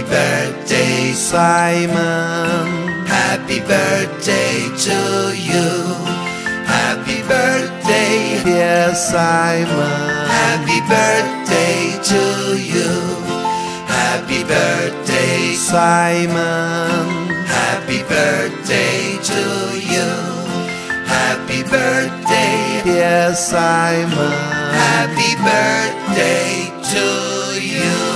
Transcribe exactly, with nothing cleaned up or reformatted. Happy birthday, Simon. Happy birthday to you. Happy birthday, dear Simon. Happy birthday to you. Happy birthday, Simon. Happy birthday to you. Happy birthday, dear Simon. Happy birthday to you.